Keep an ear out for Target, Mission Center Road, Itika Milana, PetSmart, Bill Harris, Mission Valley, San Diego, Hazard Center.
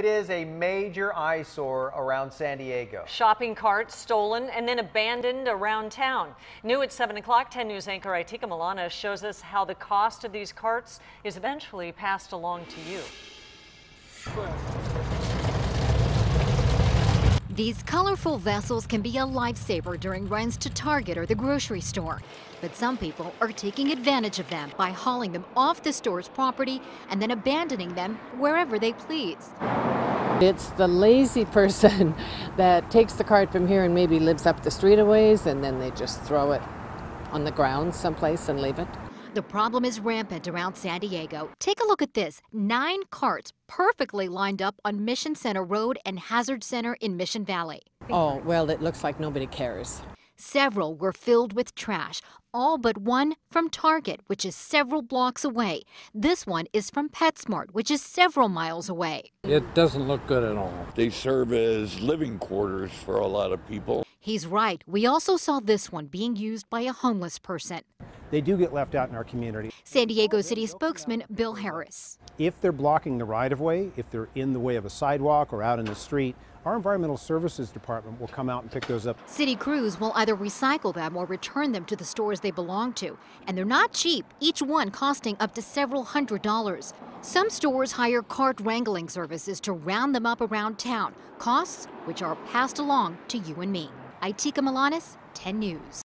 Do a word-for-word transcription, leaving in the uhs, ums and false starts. It is a major eyesore around San Diego. Shopping carts stolen and then abandoned around town. New at seven o'clock, ten news anchor Itika Milana shows us how the cost of these carts is eventually passed along to you. These colorful vessels can be a lifesaver during runs to Target or the grocery store. But some people are taking advantage of them by hauling them off the store's property and then abandoning them wherever they please. It's the lazy person that takes the cart from here and maybe lives up the street a ways, and then they just throw it on the ground someplace and leave it. The problem is rampant around San Diego. Take a look at this. Nine carts perfectly lined up on Mission Center Road and Hazard Center in Mission Valley. Oh, well, it looks like nobody cares. Several were filled with trash, all but one from Target, which is several blocks away. This one is from PetSmart, which is several miles away. It doesn't look good at all. They serve as living quarters for a lot of people. He's right. We also saw this one being used by a homeless person. They do get left out in our community. San Diego City spokesman Bill Harris. If they're blocking the right-of-way, if they're in the way of a sidewalk or out in the street, our Environmental Services Department will come out and pick those up. City crews will either recycle them or return them to the stores they belong to. And they're not cheap, each one costing up to several hundred dollars. Some stores hire cart wrangling services to round them up around town, costs which are passed along to you and me. Itika Milana, ten news.